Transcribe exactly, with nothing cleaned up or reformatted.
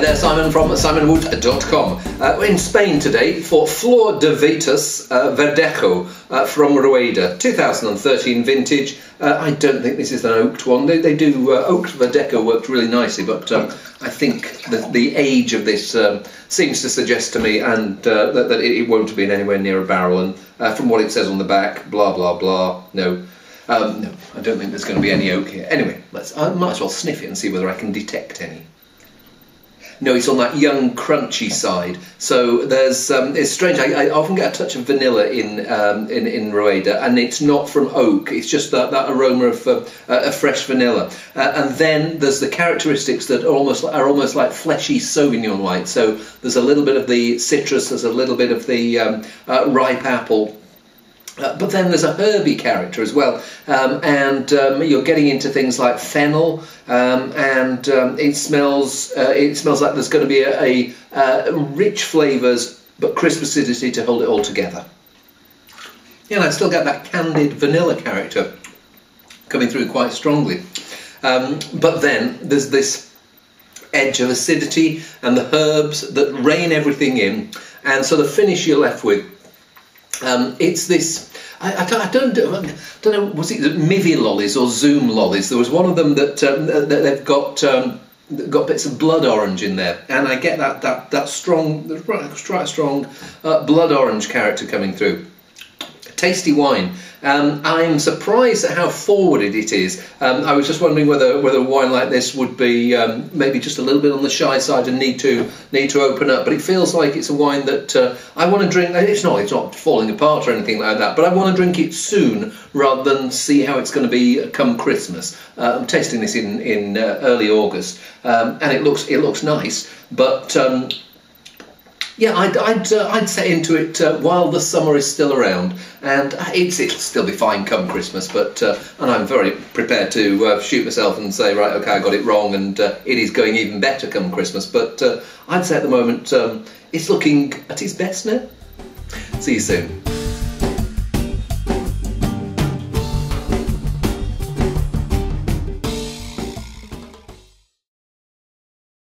Hi there, Simon from simon wood dot com. Uh, in Spain today for Flor de Vetus uh, Verdejo uh, from Rueda, two thousand thirteen vintage. Uh, I don't think this is an oaked one. They, they do uh, oaked Verdejo worked really nicely, but um, I think the, the age of this um, seems to suggest to me and uh, that, that it won't have been anywhere near a barrel. And uh, from what it says on the back, blah blah blah, no. Um, no, I don't think there's going to be any oak here. Anyway, let's, I might as well sniff it and see whether I can detect any. No, it's on that young, crunchy side. So there's, um, it's strange. I, I often get a touch of vanilla in um, in, in Rueda, and it's not from oak. It's just that, that aroma of uh, uh, fresh vanilla. Uh, and then there's the characteristics that are almost are almost like fleshy Sauvignon white. So there's a little bit of the citrus. There's a little bit of the um, uh, ripe apple. Uh, but then there's a herby character as well, um, and um, you're getting into things like fennel, um, and um, it smells. Uh, it smells like there's going to be a, a uh, rich flavours, but crisp acidity to hold it all together. Yeah, and I still get that candied vanilla character coming through quite strongly, um, but then there's this edge of acidity and the herbs that rein everything in, and so the finish you're left with. Um, it's this. I, I, don't, I, don't, I don't know. Was it Mivi lollies or Zoom lollies? There was one of them that, um, that they've got um, got bits of blood orange in there, and I get that that that strong, quite strong uh, blood orange character coming through. Tasty wine. Um, I'm surprised at how forwarded it is. Um, I was just wondering whether whether a wine like this would be um, maybe just a little bit on the shy side and need to need to open up. But it feels like it's a wine that uh, I want to drink. It's not it's not falling apart or anything like that. But I want to drink it soon rather than see how it's going to be come Christmas. Uh, I'm tasting this in in uh, early August, um, and it looks it looks nice, but. Um, Yeah, I'd I'd, uh, I'd set into it uh, while the summer is still around, and it's, it'll still be fine come Christmas. But uh, and I'm very prepared to uh, shoot myself and say, right, okay, I got it wrong, and uh, it is going even better come Christmas. But uh, I'd say at the moment um, it's looking at its best now. See you soon.